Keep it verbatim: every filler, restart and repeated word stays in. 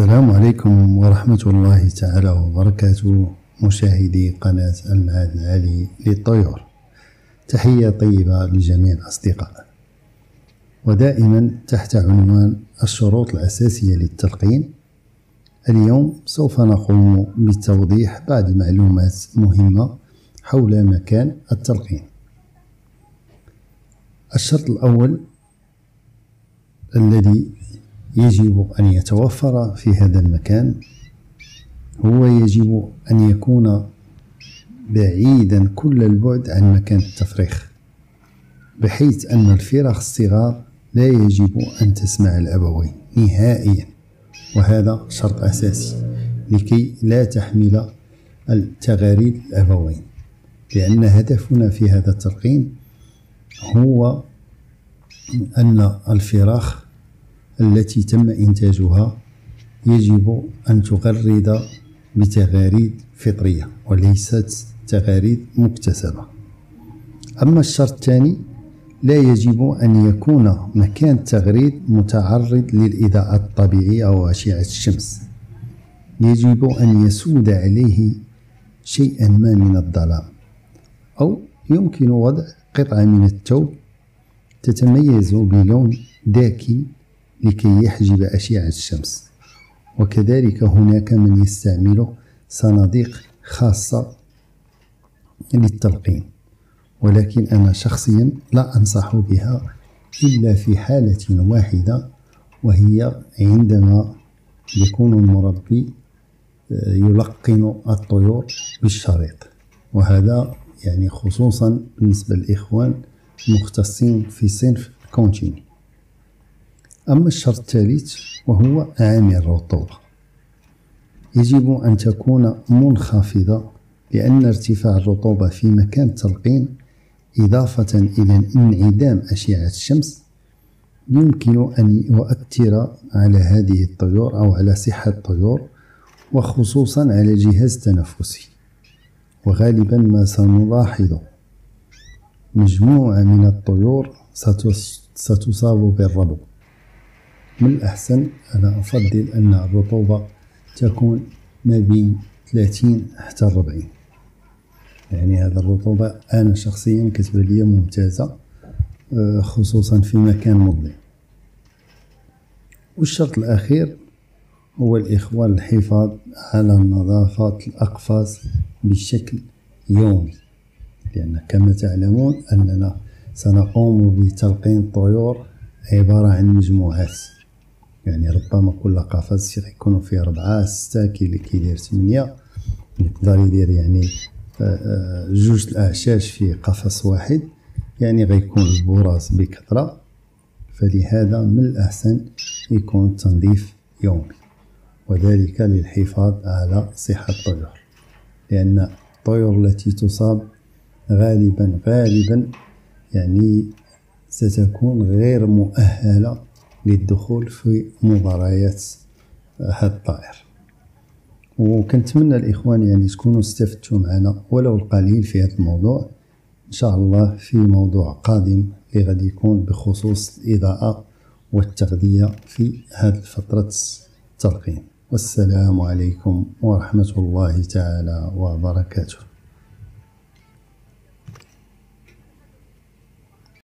السلام عليكم ورحمة الله تعالى وبركاته. مشاهدي قناة المعهد العالي للطيور، تحية طيبة لجميع الأصدقاء، ودائما تحت عنوان الشروط الأساسية للتلقين. اليوم سوف نقوم بتوضيح بعض المعلومات مهمة حول مكان التلقين. الشرط الأول الذي يجب أن يتوفر في هذا المكان هو يجب أن يكون بعيدا كل البعد عن مكان التفريخ، بحيث أن الفراخ الصغار لا يجب أن تسمع الأبوين نهائيا، وهذا شرط أساسي لكي لا تحمل التغاريد الأبوين، لأن هدفنا في هذا التلقين هو أن الفراخ التي تم إنتاجها يجب أن تغرد بتغاريد فطرية وليست تغاريد مكتسبة. أما الشرط الثاني، لا يجب أن يكون مكان التغريد متعرض للإضاءة الطبيعية أو أشعة الشمس، يجب أن يسود عليه شيئا ما من الظلام، أو يمكن وضع قطعة من التوب تتميز بلون داكي لكي يحجب أشعة الشمس. وكذلك هناك من يستعمل صناديق خاصة للتلقين، ولكن أنا شخصيا لا أنصح بها إلا في حالة واحدة، وهي عندما يكون المربي يلقن الطيور بالشريط، وهذا يعني خصوصا بالنسبة للإخوان المختصين في صنف الكونتيني. أما الشرط الثالث وهو عامل الرطوبة، يجب أن تكون منخفضة، لأن ارتفاع الرطوبة في مكان التلقين إضافة إلى انعدام أشعة الشمس يمكن أن يؤثر على هذه الطيور أو على صحة الطيور، وخصوصا على الجهاز التنفسي. وغالبا ما سنلاحظ مجموعة من الطيور ستصاب بالربو. من الأحسن، أنا أفضل أن الرطوبة تكون ما بين ثلاثين حتى أربعين، يعني هذا الرطوبة أنا شخصيا كتبت لي ممتازة، خصوصا في مكان مظلم. والشرط الأخير هو الإخوان الحفاظ على نظافة الأقفاص بشكل يومي، لأن كما تعلمون أننا سنقوم بتلقين الطيور عبارة عن مجموعات، يعني ربما كل قفص يكون فيه أربعة ستة، كي كيدير ثمانية، يقدر يدير يعني جوج الأعشاش في قفص واحد، يعني غيكون البراز بكثرة. فلهذا من الأحسن يكون التنظيف يومي، وذلك للحفاظ على صحة الطيور، لأن الطيور التي تصاب غالبا غالبا يعني ستكون غير مؤهلة للدخول في مباريات هذا الطائر. وكنتمنى الإخوان يعني تكونوا استفدتوا معنا ولو القليل في هذا الموضوع، إن شاء الله في موضوع قادم اللي غادي يكون بخصوص الإضاءة والتغذية في هذه فترة التلقين. والسلام عليكم ورحمة الله تعالى وبركاته.